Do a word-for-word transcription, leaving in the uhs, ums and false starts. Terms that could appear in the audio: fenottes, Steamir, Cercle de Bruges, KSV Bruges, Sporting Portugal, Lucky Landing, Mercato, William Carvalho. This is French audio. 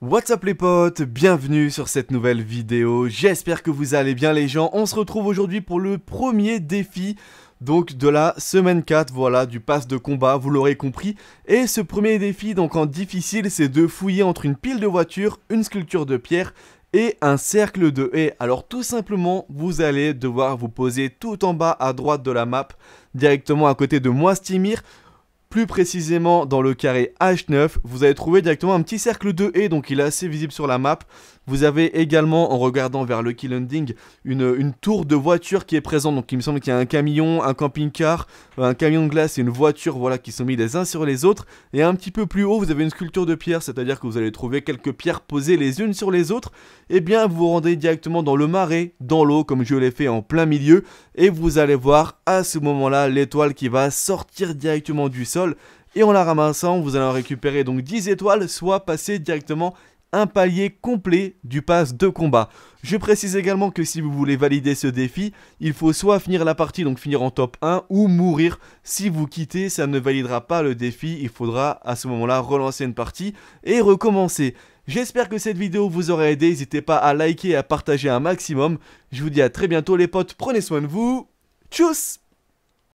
What's up les potes, bienvenue sur cette nouvelle vidéo, j'espère que vous allez bien les gens. On se retrouve aujourd'hui pour le premier défi donc de la semaine quatre, voilà, du pass de combat, vous l'aurez compris. Et ce premier défi donc en difficile, c'est de fouiller entre une pile de voitures, une sculpture de pierre et un cercle de haies. Alors tout simplement, vous allez devoir vous poser tout en bas à droite de la map, directement à côté de moi Steamir. Plus précisément dans le carré H neuf, vous allez trouver directement un petit cercle de haies, donc il est assez visible sur la map. Vous avez également, en regardant vers le Lucky Landing, une, une tour de voiture qui est présente. Donc il me semble qu'il y a un camion, un camping-car, un camion de glace et une voiture, voilà, qui sont mis les uns sur les autres. Et un petit peu plus haut, vous avez une sculpture de pierre, c'est-à-dire que vous allez trouver quelques pierres posées les unes sur les autres. Et bien vous vous rendez directement dans le marais, dans l'eau, comme je l'ai fait en plein milieu. Et vous allez voir à ce moment-là l'étoile qui va sortir directement du sol. Et en la ramassant, vous allez en récupérer donc dix étoiles, soit passer directement un palier complet du pass de combat. Je précise également que si vous voulez valider ce défi, il faut soit finir la partie, donc finir en top un, ou mourir. Si vous quittez, ça ne validera pas le défi, il faudra à ce moment-là relancer une partie et recommencer. J'espère que cette vidéo vous aura aidé, n'hésitez pas à liker et à partager un maximum. Je vous dis à très bientôt les potes, prenez soin de vous, tchuss!